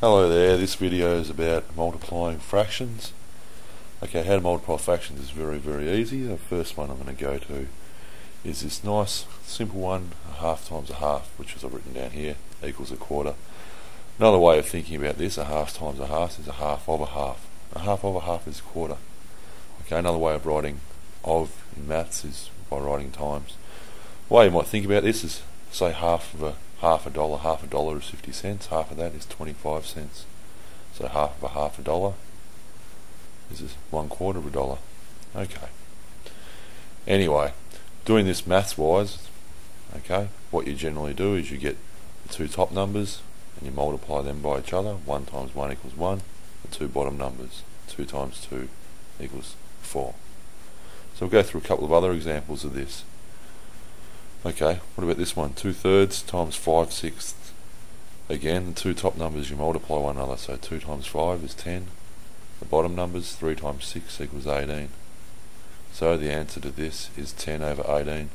Hello there, this video is about multiplying fractions. Okay, how to multiply fractions is very, very easy. The first one I'm going to go to is this nice simple one, a half times a half, which is I've written down here, equals a quarter. Another way of thinking about this, a half times a half is a half of a half. A half of a half is a quarter. Okay, another way of writing of in maths is by writing times. The way you might think about this is, say, half a dollar is 50 cents, half of that is 25 cents. So half of a dollar is 1/4 of a dollar. Okay. Anyway, doing this maths wise, okay, what you generally do is you get the two top numbers and you multiply them by each other. 1 times 1 equals 1. The two bottom numbers, 2 times 2 equals 4. So we'll go through a couple of other examples of this. Okay, what about this one? 2/3 times 5/6. Again, the two top numbers you multiply one another, so 2 times 5 is 10. The bottom numbers, 3 times 6 equals 18. So the answer to this is 10/18.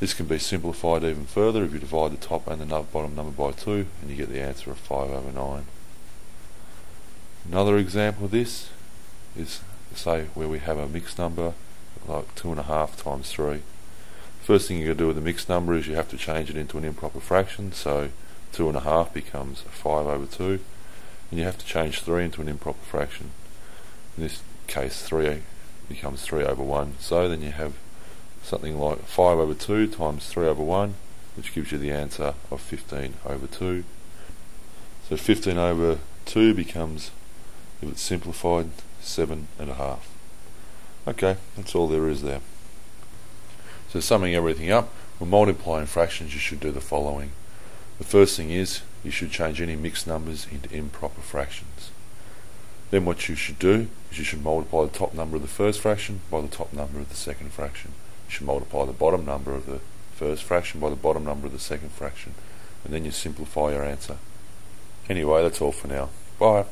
This can be simplified even further if you divide the top and the bottom number by 2, and you get the answer of 5/9. Another example of this is, say, where we have a mixed number like 2.5 times 3. First thing you got to do with a mixed number is you have to change it into an improper fraction, so 2.5 becomes 5/2, and you have to change 3 into an improper fraction. In this case, 3 becomes 3/1, so then you have something like 5/2 times 3/1, which gives you the answer of 15/2. So 15/2 becomes, if it's simplified, 7.5. Okay, that's all there is there. So summing everything up, when multiplying fractions you should do the following. The first thing is you should change any mixed numbers into improper fractions. Then what you should do is you should multiply the top number of the first fraction by the top number of the second fraction. You should multiply the bottom number of the first fraction by the bottom number of the second fraction. And then you simplify your answer. Anyway, that's all for now. Bye.